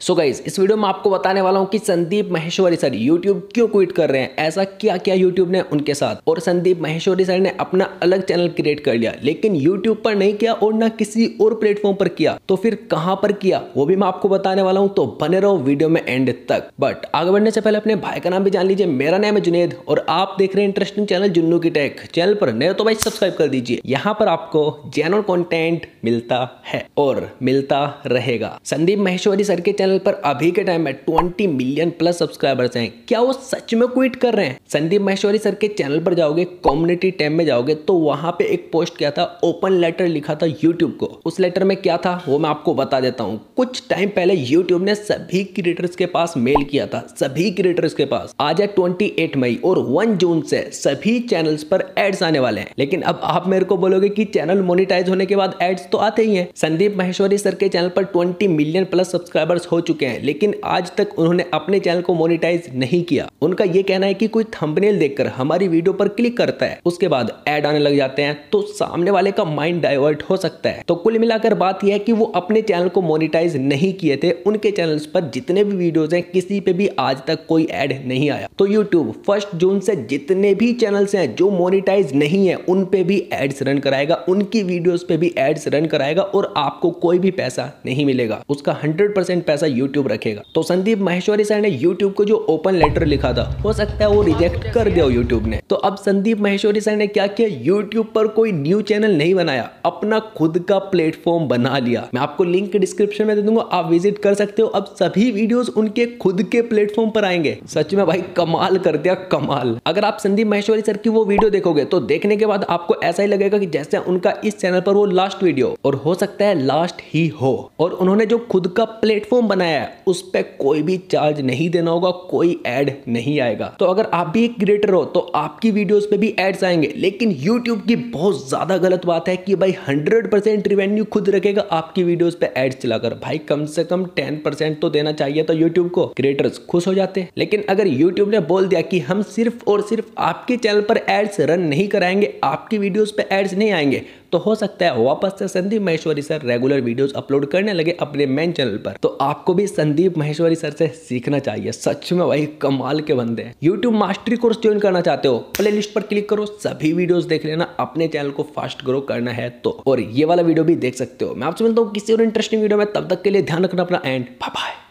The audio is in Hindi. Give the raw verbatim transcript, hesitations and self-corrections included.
सो so गाइज, इस वीडियो में आपको बताने वाला हूँ कि संदीप माहेश्वरी सर YouTube क्यों क्विट कर रहे हैं, ऐसा क्या क्या YouTube ने उनके साथ। और संदीप माहेश्वरी सर ने अपना अलग चैनल क्रिएट कर लिया, लेकिन YouTube पर नहीं किया और ना किसी और प्लेटफॉर्म पर किया, तो फिर कहाँ पर किया वो भी मैं आपको बताने वाला हूँ, तो बने रहो वीडियो में एंड तक। बट आगे बढ़ने से पहले अपने भाई का नाम भी जान लीजिए। मेरा नाम है जुनैद और आप देख रहे हैं इंटरेस्टिंग चैनल जुन्नू की टेक। चैनल पर नए तो भाई सब्सक्राइब कर दीजिए, यहाँ पर आपको जेन्युइन कॉन्टेंट मिलता है और मिलता रहेगा। संदीप माहेश्वरी सर के चैनल पर अभी के टाइम में बीस मिलियन प्लस सब्सक्राइबर्स हैं। क्या वो सच में क्विट कर रहे हैं? संदीप माहेश्वरी सर के चैनल पर जाओगे, कम्युनिटी टैब में जाओगे तो वहां पे एक पोस्ट किया था, ओपन लेटर लिखा था यूट्यूब को। उस लेटर में क्या था वो मैं आपको बता देता हूँ। कुछ टाइम पहले यूट्यूब ने सभी क्रिएटर्स के पास मेल किया था, सभी क्रिएटर्स के पास। आज है अट्ठाईस मई और एक जून से सभी चैनल्स पर एड्स आने वाले हैं। लेकिन अब आप मेरे को बोलोगे कि चैनल मोनेटाइज होने के बाद एड्स तो आते ही हैं। संदीप माहेश्वरी सर के चैनल पर बीस मिलियन प्लस सब्सक्राइबर्स हो चुके हैं, लेकिन आज तक उन्होंने अपने चैनल को मोनेटाइज नहीं किया। उनका ये कहना है कि कोई थंबनेल देखकर हमारी वीडियो पर क्लिक करता है, उसके बाद ऐड आने लग जाते हैं, तो सामने वाले का माइंड डाइवर्ट हो सकता है। तो कुल मिलाकर बात यह है कि वो अपने चैनल को मोनेटाइज नहीं किए थे। उनके चैनल्स पर जितने भी वीडियोस हैं, किसी पे भी आज तक कोई ऐड नहीं आया। तो यूट्यूब फर्स्ट जून से जितने भी चैनल्स हैं जो मोनेटाइज नहीं है, उन पे भी एड्स रन कराएगा, उनकी वीडियोस पे भी एड्स रन कराएगा और आपको कोई भी पैसा नहीं मिलेगा। उसका हंड्रेड परसेंट पैसा यूट्यूब रखेगा। तो संदीप माहेश्वरी सर ने यूट्यूब को जो ओपन लेटर लिखा था, हो सकता है वो रिजेक्ट कर दिया यूट्यूब ने। तो अब संदीप माहेश्वरी सर ने क्या किया, यूट्यूब पर कोई न्यू चैनल नहीं बनाया, अपना खुद का प्लेटफॉर्म बना लिया। मैं आपको लिंक डिस्क्रिप्शन में दे दूंगा, आप विजिट कर सकते हो। अब सभी वीडियोस उनके खुद के प्लेटफॉर्म पर आएंगे। सच में भाई कमाल कर दिया, कमाल। अगर आप संदीप माहेश्वरी सर की वो वीडियो देखोगे तो देखने के बाद आपको ऐसा ही लगेगा कि जैसे उनका इस चैनल पर वो लास्ट वीडियो, और हो सकता है लास्ट ही हो। और उन्होंने जो खुद का प्लेटफॉर्म बनाया है उस पे कोई भी चार्ज नहीं देना होगा, कोई ऐड नहीं आएगा। तो अगर आप भी एक क्रिएटर हो तो आपकी वीडियोस पे भी एड्स आएंगे। लेकिन यूट्यूब की बहुत ज्यादा गलत बात है कि भाई हंड्रेड परसेंट रेवेन्यू खुद रखेगा आपकी वीडियोस पे एड्स चलाकर। भाई कम से कम टेन परसेंट तो देना चाहिए तो यूट्यूब को, क्रिएटर्स खुश हो जाते। लेकिन अगर यूट्यूब ने बोल दिया कि हम सिर्फ और सिर्फ आपके चैनल पर एड्स रन नहीं कराएंगे, आपकी वीडियोस पे एड्स नहीं आएंगे, तो हो सकता है वापस से Sandeep Maheshwari sir regular videos upload करने लगे अपने मेन चैनल पर। तो आपको भी संदीप माहेश्वरी सर से सीखना चाहिए। सच में भाई कमाल के बंदे हैं। यूट्यूब मास्टरी कोर्स ज्वाइन करना चाहते हो, प्लेलिस्ट पर क्लिक करो, सभी वीडियोस देख लेना, अपने चैनल को फास्ट ग्रो करना है तो। और ये वाला वीडियो भी देख सकते हो। मैं आपसे मिलता हूँ किसी और इंटरेस्टिंग वीडियो में, तब तक के लिए ध्यान रखना अपना एंड बाय बाय।